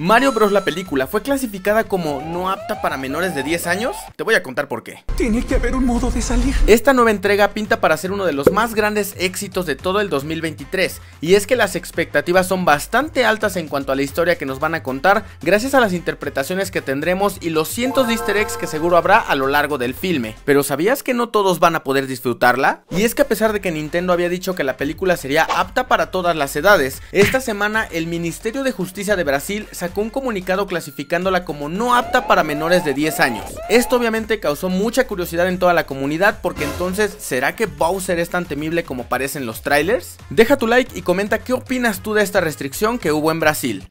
Mario Bros. La película fue clasificada como no apta para menores de 10 años. Te voy a contar por qué. Tiene que haber un modo de salir. Esta nueva entrega pinta para ser uno de los más grandes éxitos de todo el 2023, y es que las expectativas son bastante altas en cuanto a la historia que nos van a contar, gracias a las interpretaciones que tendremos y los cientos de easter eggs que seguro habrá a lo largo del filme. Pero ¿sabías que no todos van a poder disfrutarla? Y es que a pesar de que Nintendo había dicho que la película sería apta para todas las edades, esta semana el Ministerio de Justicia de Brasil sacó un comunicado clasificándola como no apta para menores de 10 años. Esto obviamente causó mucha curiosidad en toda la comunidad, porque entonces, ¿será que Bowser es tan temible como parecen los trailers? Deja tu like y comenta qué opinas tú de esta restricción que hubo en Brasil.